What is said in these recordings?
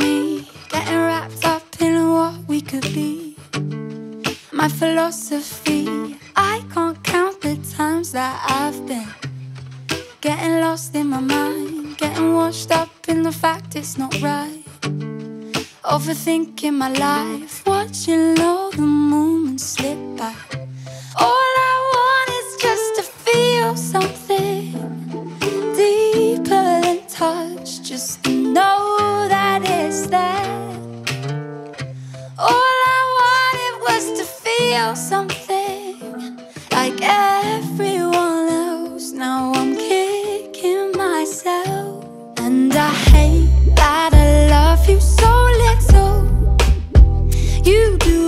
me, getting wrapped up in what we could be. My philosophy, I can't count the times that I've been getting lost in my mind, getting washed up in the fact it's not right. Overthinking my life, watching all the moments slip by. All I want is just to feel something deeper than touch, just to know that it's there. All I wanted was to feel something like everyone else. Now I'm kicking myself, and I hate that I love you so little. You do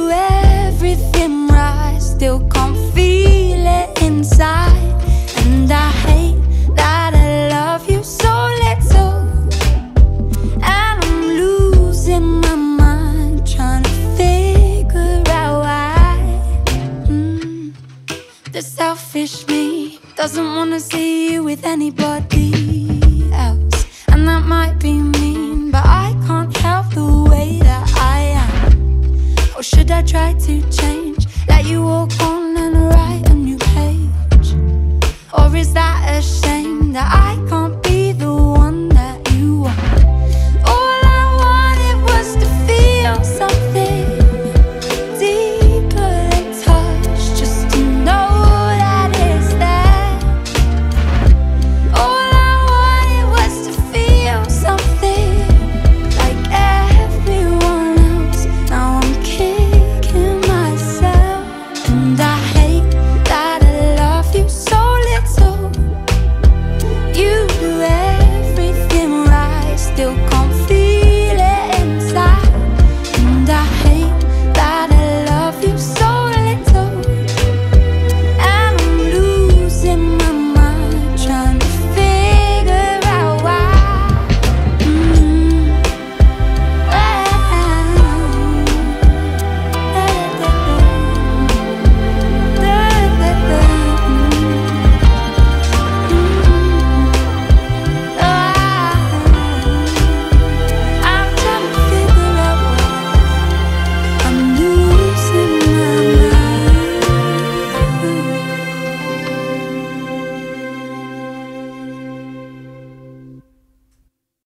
everything right, still can't feel it inside. And I hate that I love you so little, and I'm losing my mind trying to figure out why. The selfish me doesn't wanna see you with anybody else, and that might be mean, but I can't help the way that I am. Or should I try to change?